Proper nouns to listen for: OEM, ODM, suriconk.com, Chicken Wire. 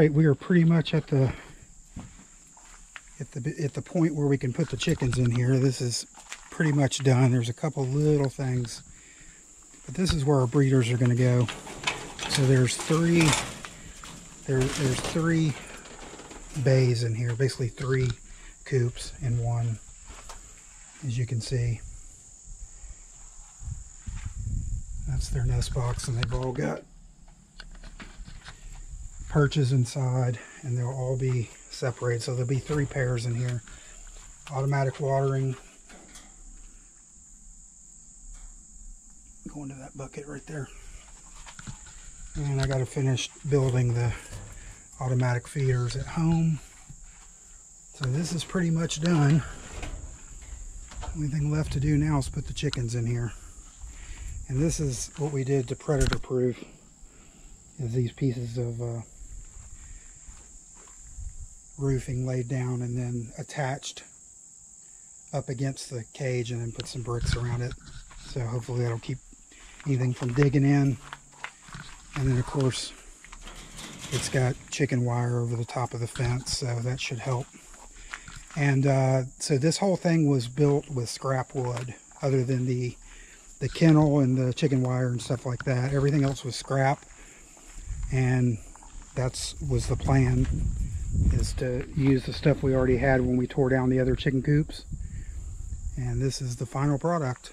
right, we are pretty much at the point where we can put the chickens in here. This is pretty much done. There's a couple little things, but this is where our breeders are going to go. So there's three bays in here, basically three coops in one, as you can see. That's their nest box, and they've all got perches inside, and they'll all be separated. So there'll be three pairs in here. Automatic watering. Going to that bucket right there. And I got to finish building the automatic feeders at home. So this is pretty much done. Only thing left to do now is put the chickens in here. And this is what we did to predator proof, is these pieces of roofing laid down and then attached up against the cage, and then put some bricks around it. So hopefully that'll keep anything from digging in. And then of course it's got chicken wire over the top of the fence, so that should help. And so this whole thing was built with scrap wood, other than the kennel and the chicken wire and stuff like that. Everything else was scrap, and was the plan, is to use the stuff we already had when we tore down the other chicken coops. And this is the final product.